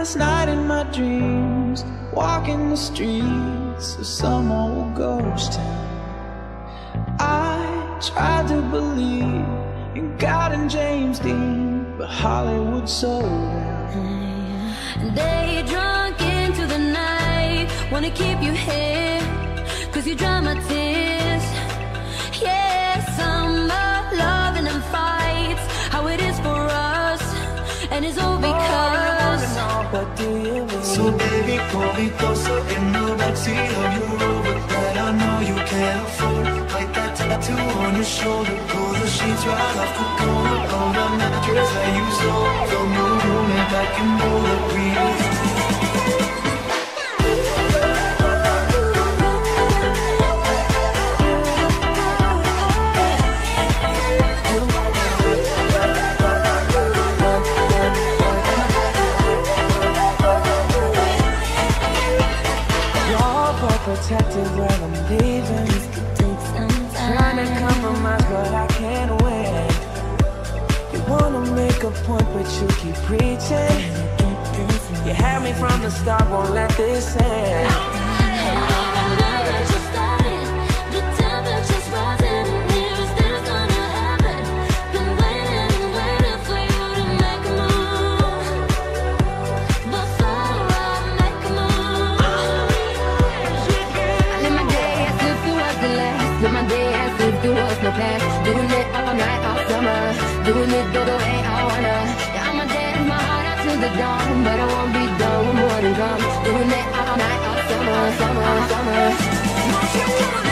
last night in my dreams, walking the streets of some old ghost town. I tried to believe in God and James Dean, but Hollywood sold out. Day drunk into the night, wanna keep you here, cause you dry my tears. Yeah, summer loving and fights, how it is for us, and it's all because what do you mean? So baby, pull me closer in the backseat of your Rover that I know you can't afford. Like that tattoo on your shoulder, pull the sheets right off the corner of the mattress that you stole from your room and back in Boulder. Protected where I'm leaving. Trying to compromise, but I can't win. You wanna make a point, but you keep preaching. You had me from the start, won't let this end. Doing it all night, all summer. Doing it the way I wanna. Yeah, I'ma dance my heart out to the dawn, but I won't be done when morning comes. Doing it all night, all summer, summer, summer.